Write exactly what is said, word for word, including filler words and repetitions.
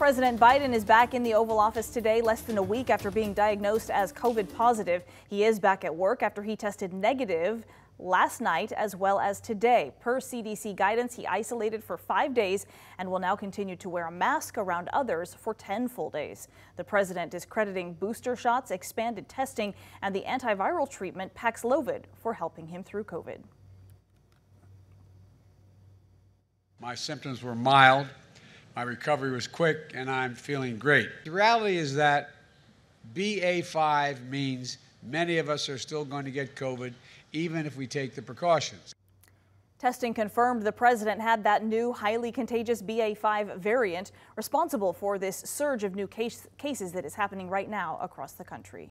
President Biden is back in the Oval Office today, less than a week after being diagnosed as COVID positive. He is back at work after he tested negative last night as well as today. Per C D C guidance, he isolated for five days and will now continue to wear a mask around others for ten full days. The president is crediting booster shots, expanded testing, and the antiviral treatment Paxlovid for helping him through COVID. My symptoms were mild. My recovery was quick, and I'm feeling great. The reality is that B A five means many of us are still going to get COVID, even if we take the precautions. Testing confirmed the president had that new highly contagious B A five variant responsible for this surge of new case, cases that is happening right now across the country.